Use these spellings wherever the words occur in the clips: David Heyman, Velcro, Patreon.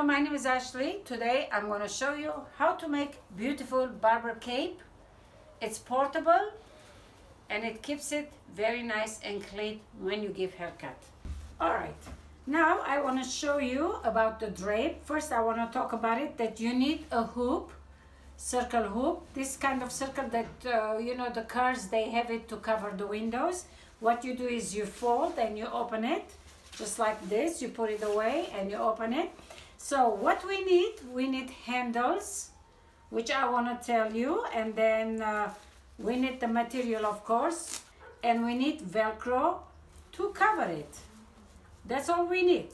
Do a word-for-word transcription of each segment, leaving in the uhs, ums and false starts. Hello, my name is Ashley. Today I'm going to show you how to make beautiful barber cape. It's portable and it keeps it very nice and clean when you give haircut. All right, now I want to show you about the drape. First I want to talk about it that you need a hoop, circle hoop, this kind of circle that uh, you know the cars they have it to cover the windows. What you do is you fold and you open it just like this, you put it away and you open it. So what we need, we need handles, which I want to tell you, and then uh, we need the material, of course, and we need Velcro to cover it. That's all we need.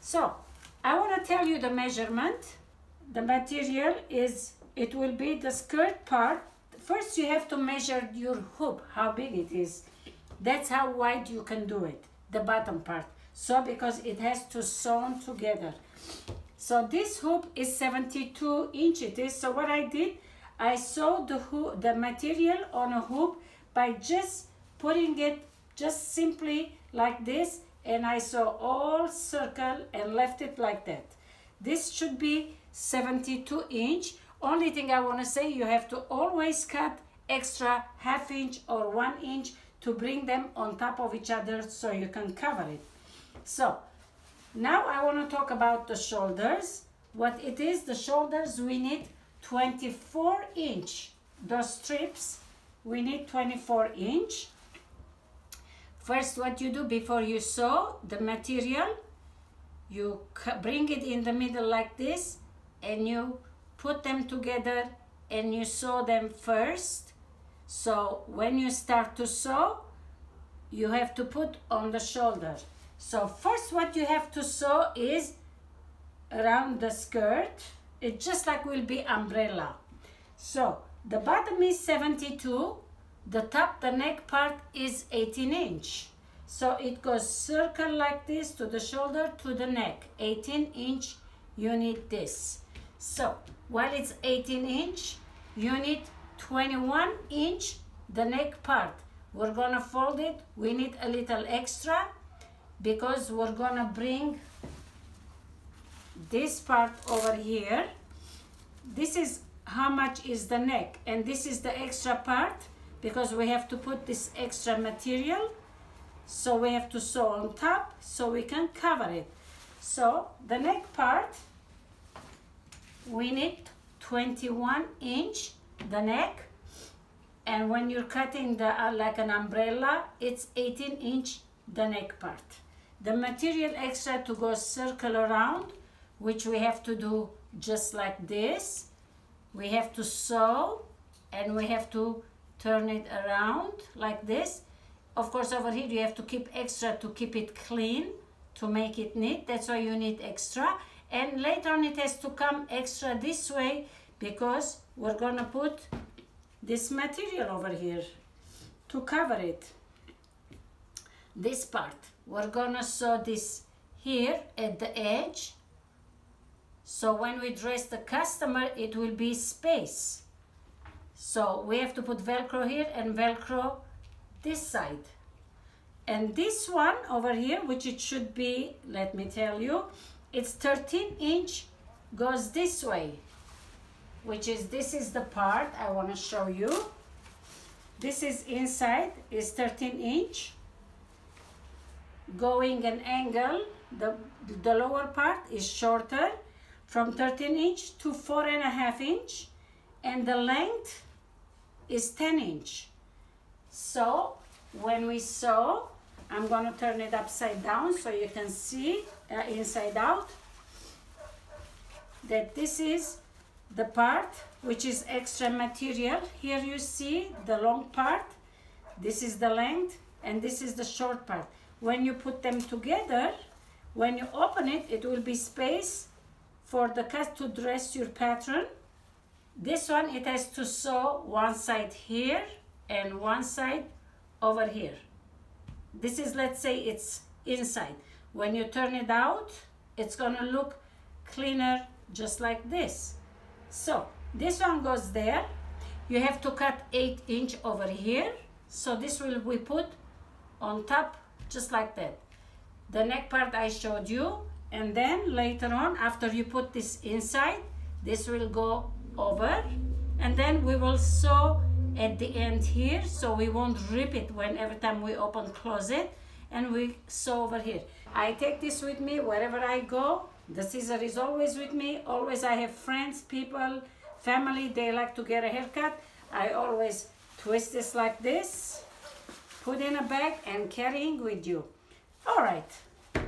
So I want to tell you the measurement. The material is, it will be the skirt part. First you have to measure your hoop, how big it is. That's how wide you can do it, the bottom part. So because it has to sewn together. So this hoop is seventy-two inch it is. So what I did, I sewed the hoop, the material on a hoop by just putting it just simply like this, and I sew all circle and left it like that. This should be seventy-two inch. Only thing I want to say, you have to always cut extra half inch or one inch to bring them on top of each other so you can cover it. So now I want to talk about the shoulders. What it is, the shoulders, we need twenty-four inch. Those strips, we need twenty-four inch. First, what you do before you sew the material, you bring it in the middle like this, and you put them together and you sew them first. So when you start to sew, you have to put on the shoulder. So first what you have to sew is around the skirt. It just like will be umbrella. So the bottom is seventy-two, the top, the neck part is eighteen inch. So it goes circle like this to the shoulder to the neck, eighteen inch, you need this. So while it's eighteen inch, you need twenty-one inch, the neck part. We're gonna fold it, we need a little extra, because we're gonna bring this part over here. This is how much is the neck, and this is the extra part because we have to put this extra material. So we have to sew on top so we can cover it. So the neck part, we need twenty-one inch, the neck, and when you're cutting the uh, like an umbrella, it's eighteen inch, the neck part. The material extra to go circle around, which we have to do just like this. We have to sew and we have to turn it around like this. Of course, over here you have to keep extra to keep it clean, to make it neat. That's why you need extra. And later on it has to come extra this way because we're gonna put this material over here to cover it. This part, we're gonna sew this here at the edge, so when we dress the customer it will be space. So we have to put Velcro here and Velcro this side. And this one over here, which it should be, let me tell you, it's thirteen inch, goes this way, which is, this is the part I want to show you. This is inside, is thirteen inch. Going an angle, the, the lower part is shorter, from thirteen inch to four and a half inch, and the length is ten inch. So when we sew, I'm going to turn it upside down so you can see uh, inside out that this is the part which is extra material. Here you see the long part, this is the length, and this is the short part. When you put them together, when you open it, it will be space for the cut to dress your pattern. This one, it has to sew one side here and one side over here. This is, let's say it's inside. When you turn it out, it's gonna look cleaner just like this. So this one goes there. You have to cut eight inch over here. So this will be put on top just like that. The neck part I showed you, and then later on, after you put this inside, this will go over, and then we will sew at the end here, so we won't rip it when every time we open close it, and we sew over here. I take this with me wherever I go. The scissor is always with me. Always I have friends, people, family, they like to get a haircut. I always twist this like this, put in a bag and carrying with you. All right,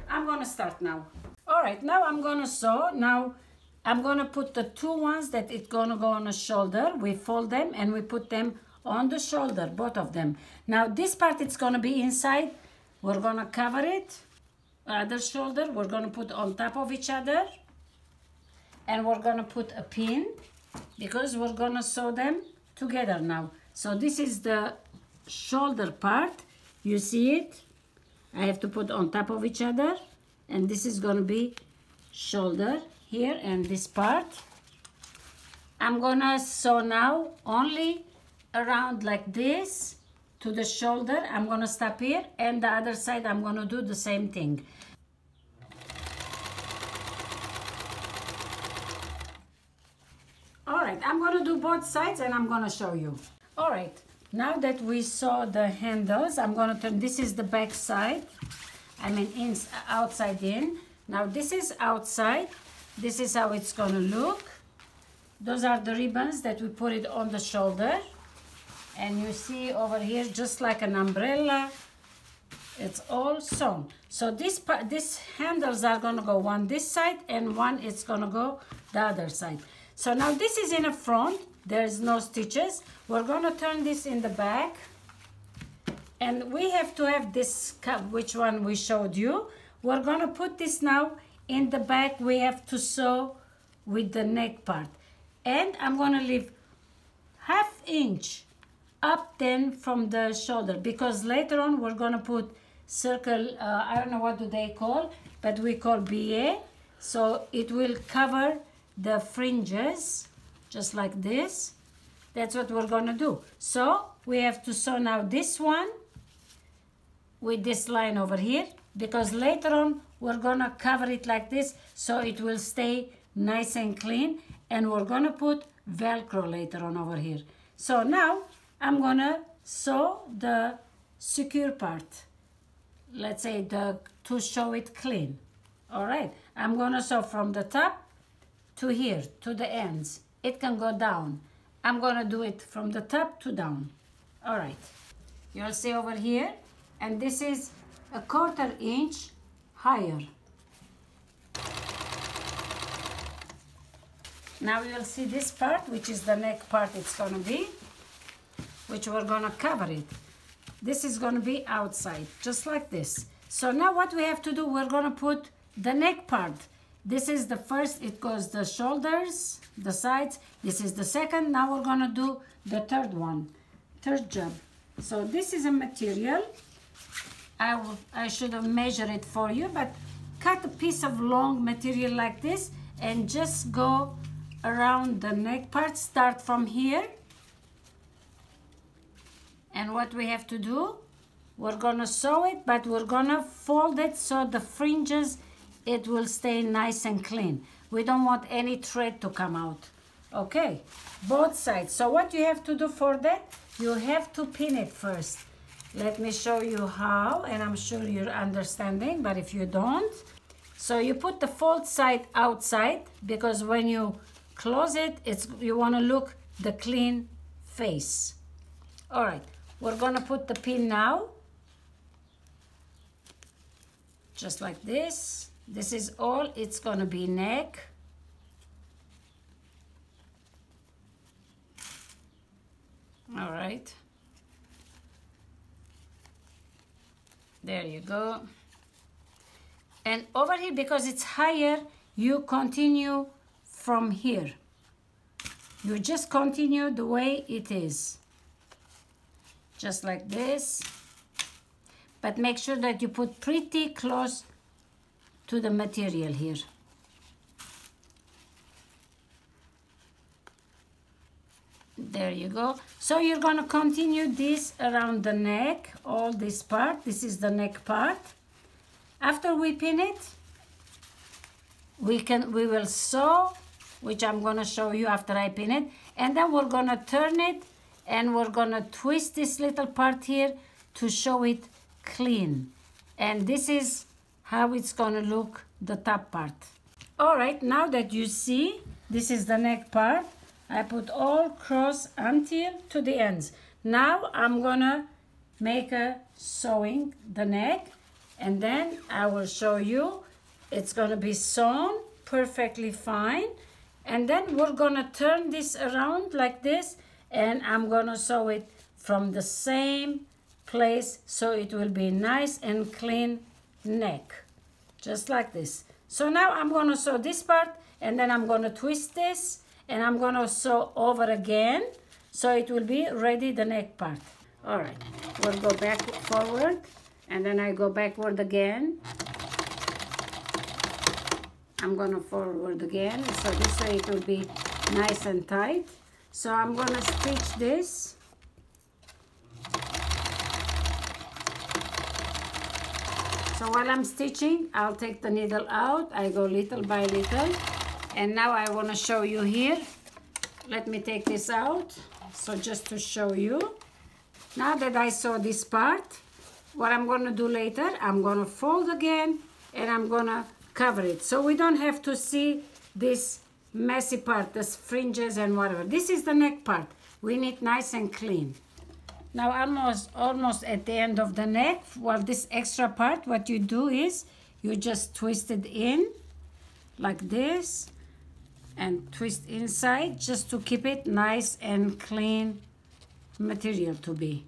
I'm gonna start now. All right, now I'm gonna sew. Now I'm gonna put the two ones that it's gonna go on the shoulder. We fold them and we put them on the shoulder, both of them. Now this part, it's gonna be inside. We're gonna cover it. Other shoulder, we're gonna put on top of each other. And we're gonna put a pin because we're gonna sew them together now. So this is the shoulder part. You see it? I have to put on top of each other. And this is gonna be shoulder here and this part. I'm gonna sew now only around like this to the shoulder. I'm gonna stop here, and the other side I'm gonna do the same thing. All right, I'm gonna do both sides and I'm gonna show you. All right, now that we saw the handles, I'm gonna turn, this is the back side. I mean, in, outside in. Now this is outside. This is how it's gonna look. Those are the ribbons that we put it on the shoulder. And you see over here, just like an umbrella, it's all sewn. So this part, these handles are gonna go one this side and one it's gonna go the other side. So now this is in the front, there is no stitches. We're gonna turn this in the back, and we have to have this cup, which one we showed you. We're gonna put this now in the back. We have to sew with the neck part, and I'm gonna leave half inch up then from the shoulder, because later on we're gonna put circle, uh, I don't know what do they call, but we call B A, so it will cover the fringes just like this. That's what we're gonna do. So we have to sew now this one with this line over here, because later on we're gonna cover it like this, so it will stay nice and clean, and we're gonna put Velcro later on over here. So now I'm gonna sew the secure part, let's say the, to show it clean. All right, I'm gonna sew from the top to here, to the ends. It can go down. I'm gonna do it from the top to down. All right, you'll see over here, and this is a quarter inch higher. Now you'll see this part, which is the neck part it's gonna be, which we're gonna cover it. This is gonna be outside, just like this. So now what we have to do, we're gonna put the neck part. This is the first, it goes the shoulders, the sides. This is the second, now we're gonna do the third one, third job. So this is a material. I, will, I should have measured it for you, but cut a piece of long material like this and just go around the neck part, start from here. And what we have to do, we're gonna sew it, but we're gonna fold it so the fringes, it will stay nice and clean. We don't want any thread to come out. Okay, both sides. So what you have to do for that, you have to pin it first. Let me show you how, and I'm sure you're understanding, but if you don't, so you put the fold side outside, because when you close it, it's, you wanna look the clean face. All right. We're gonna put the pin now, just like this. This is all, it's gonna be neck. All right. There you go. And over here, because it's higher, you continue from here. You just continue the way it is. Just like this, but make sure that you put pretty close to the material here. There you go. So you're gonna continue this around the neck, all this part. This is the neck part. After we pin it, we can we will sew, which I'm gonna show you after I pin it, and then we're gonna turn it and we're gonna twist this little part here to show it clean. And this is how it's gonna look, the top part. All right, now that you see, this is the neck part. I put all cross until to the ends. Now I'm gonna make a sewing the neck, and then I will show you it's gonna be sewn perfectly fine. And then we're gonna turn this around like this, and I'm gonna sew it from the same place, so it will be nice and clean neck, just like this. So now I'm gonna sew this part, and then I'm gonna twist this, and I'm gonna sew over again, so it will be ready, the neck part. All right, we'll go back forward, and then I go backward again. I'm gonna forward again, so this way it will be nice and tight. So I'm gonna stitch this. So while I'm stitching, I'll take the needle out. I go little by little. And now I wanna show you here. Let me take this out, so just to show you. Now that I sew this part, what I'm gonna do later, I'm gonna fold again, and I'm gonna cover it, so we don't have to see this messy part, this fringes and whatever. This is the neck part. We need nice and clean. Now almost almost at the end of the neck, well, this extra part, what you do is you just twist it in like this and twist inside, just to keep it nice and clean material to be.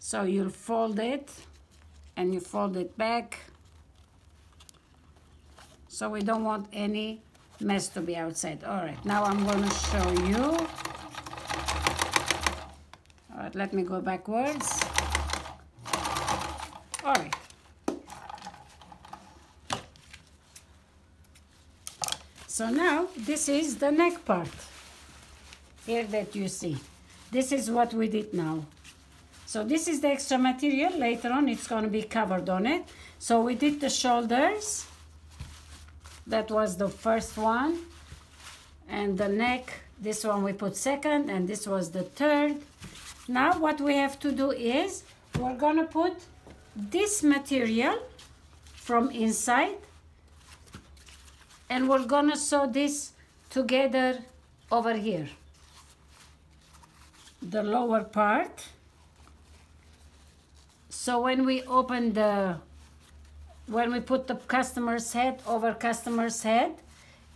So you'll fold it and you fold it back. So we don't want any mess to be outside. All right, now I'm gonna show you. All right, let me go backwards. All right. So now this is the neck part here that you see. This is what we did now. So this is the extra material. Later on, it's gonna be covered on it. So we did the shoulders. That was the first one, and the neck, this one we put second, and this was the third. Now what we have to do is we're gonna put this material from inside, and we're gonna sew this together over here, the lower part. So when we open the When we put the customer's head over customer's head,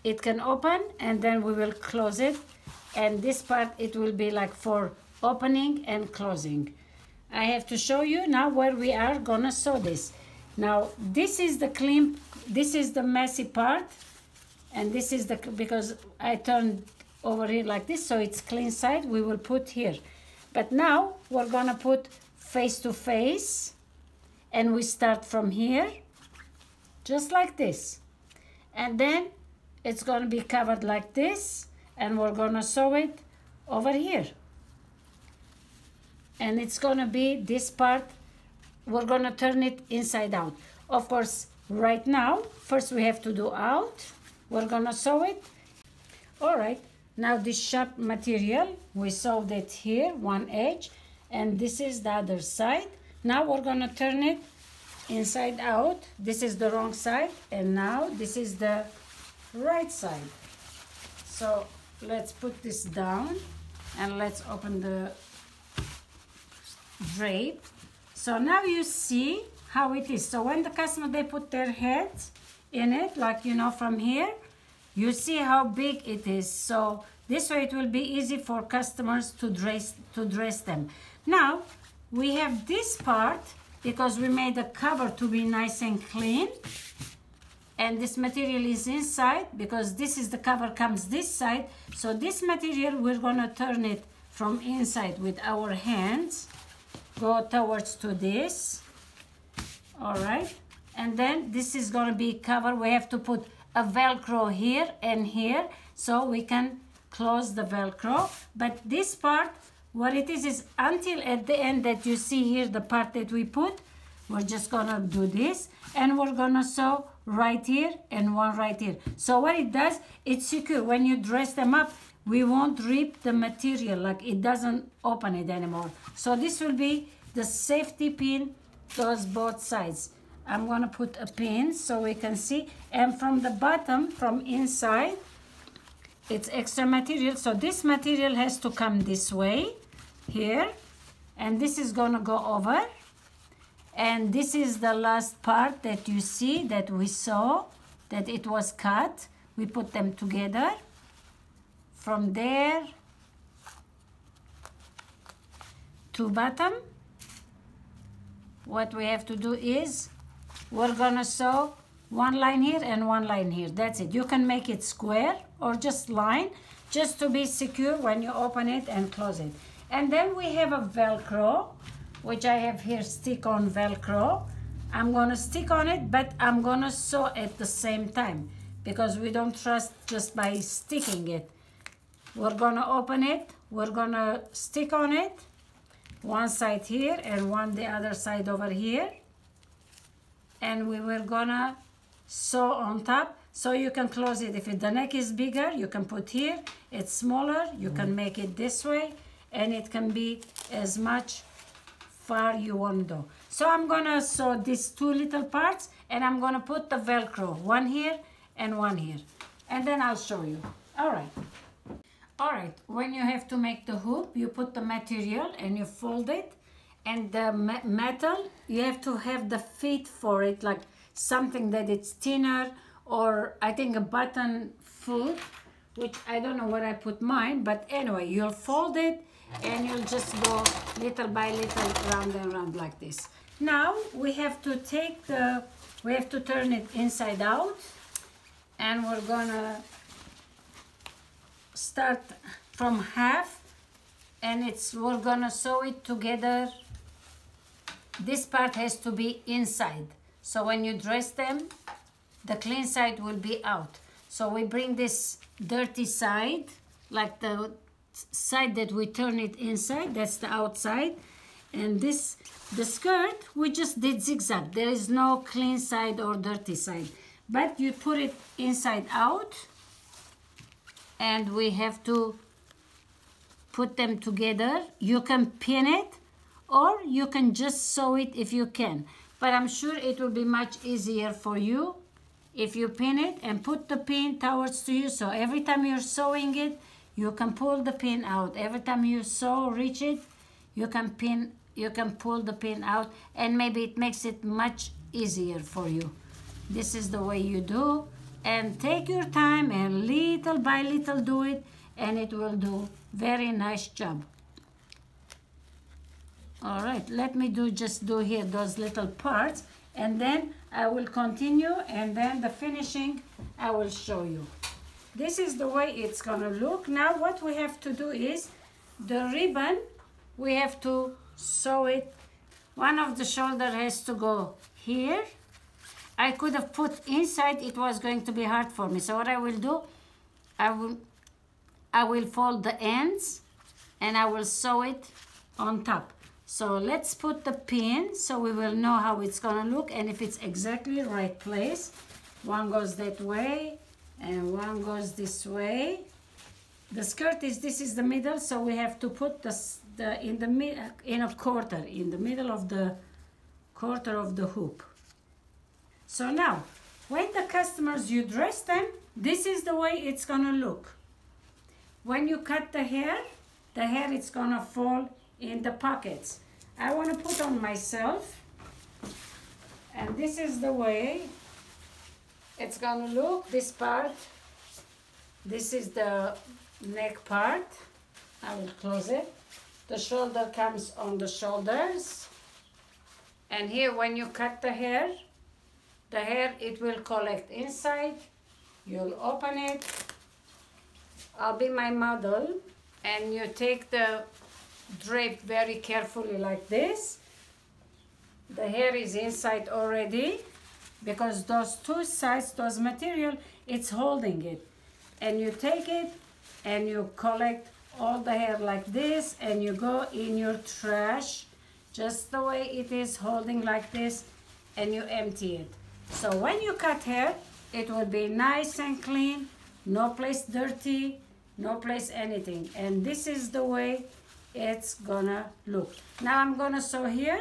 it can open, and then we will close it. And this part, it will be like for opening and closing. I have to show you now where we are gonna sew this. Now, this is the clean, this is the messy part. And this is the, because I turned over here like this, so it's clean side, we will put here. But now we're gonna put face to face, and we start from here. Just like this, and then it's going to be covered like this, and we're going to sew it over here, and it's going to be this part. We're going to turn it inside out, of course. Right now, first we have to do out. We're going to sew it. All right, now this sharp material, we sewed it here one edge, and this is the other side. Now we're going to turn it inside out. This is the wrong side, and now this is the right side. So let's put this down, and let's open the drape. So now you see how it is. So when the customer, they put their heads in it, like, you know, from here, you see how big it is. So this way it will be easy for customers to dress to dress them. Now we have this part, because we made the cover to be nice and clean, and this material is inside, because this is the cover comes this side. So this material, we're gonna turn it from inside with our hands, go towards to this. All right, and then this is gonna be covered. We have to put a Velcro here and here, so we can close the Velcro. But this part, what it is, is until at the end that you see here, the part that we put, we're just gonna do this, and we're gonna sew right here and one right here. So what it does, it's secure. When you dress them up, we won't rip the material, like it doesn't open it anymore. So this will be the safety pin, those both sides. I'm gonna put a pin so we can see. And from the bottom, from inside, it's extra material. So this material has to come this way, here. And this is gonna go over. And this is the last part that you see, that we saw, that it was cut. We put them together. From there to bottom, what we have to do is we're gonna sew one line here and one line here. That's it. You can make it square or just line, just to be secure when you open it and close it. And then we have a Velcro, which I have here, stick on Velcro. I'm gonna stick on it, but I'm gonna sew at the same time, because we don't trust just by sticking it. We're gonna open it, we're gonna stick on it, one side here and one the other side over here, and we were gonna sew on top. So you can close it if the neck is bigger, you can put here. It's smaller, you can make it this way, and it can be as much far you want to. So I'm gonna sew these two little parts, and I'm gonna put the Velcro, one here and one here, and then I'll show you. All right. All right, when you have to make the hoop, you put the material and you fold it, and the metal, you have to have the feet for it, like something that it's thinner, or I think a button foot, which I don't know where I put mine, but anyway, you'll fold it and you'll just go little by little round and round like this. Now we have to take the, we have to turn it inside out, and we're gonna start from half, and it's we're gonna sew it together. This part has to be inside, so when you dress them, the clean side will be out. So we bring this dirty side, like the side that we turn it inside, that's the outside. And this, the skirt, we just did zigzag. There is no clean side or dirty side, but you put it inside out. And we have to put them together. You can pin it, or you can just sew it if you can. But I'm sure it will be much easier for you if you pin it and put the pin towards to you. So every time you're sewing it, you can pull the pin out. Every time you sew, reach it, you can pin, you can pull the pin out, and maybe it makes it much easier for you. This is the way you do. And take your time and little by little do it, and it will do very nice job. All right, let me do just do here those little parts, and then I will continue, and then the finishing I will show you. This is the way it's gonna look. Now what we have to do is the ribbon, we have to sew it. One of the shoulder has to go here. I could have put inside, it was going to be hard for me. So what I will do, I will, I will fold the ends and I will sew it on top. So let's put the pin so we will know how it's gonna look and if it's exactly right place. One goes that way and one goes this way. The skirt is, this is the middle, so we have to put the, the in the middle, in a quarter, in the middle of the quarter of the hoop. So now, when the customers, you dress them, this is the way it's gonna look. When you cut the hair, the hair is gonna fall in the pockets. I wanna put on myself, and this is the way it's gonna look. This part, this is the neck part. I will close it. The shoulder comes on the shoulders. And here, when you cut the hair, the hair, it will collect inside. You'll open it. I'll be my model. And you take the drape very carefully like this. The hair is inside already because those two sides, those material, it's holding it. And you take it and you collect all the hair like this, and you go in your trash, just the way it is holding like this, and you empty it. So when you cut hair, it will be nice and clean, no place dirty, no place anything. And this is the way it's gonna look. Now I'm gonna sew here,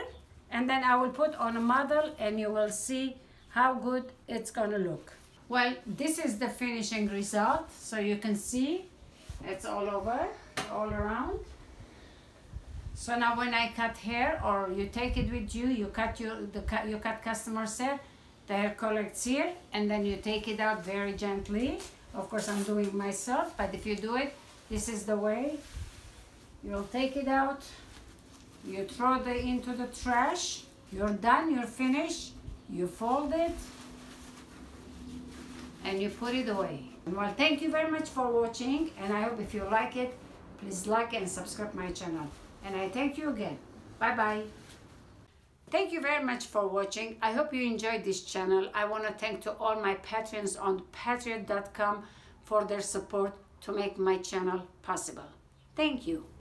and then I will put on a model and you will see how good it's gonna look. Well, this is the finishing result. So you can see it's all over, all around. So now when I cut hair, or you take it with you, you cut your, the, you cut customer's hair, the hair collects here, and then you take it out very gently. Of course, I'm doing it myself, but if you do it, this is the way. You'll take it out, you throw it into the trash, you're done, you're finished, you fold it, and you put it away. Well, thank you very much for watching, and I hope if you like it, please like and subscribe my channel. And I thank you again. Bye-bye. Thank you very much for watching. I hope you enjoyed this channel. I want to thank to all my patrons on patreon dot com for their support to make my channel possible. Thank you.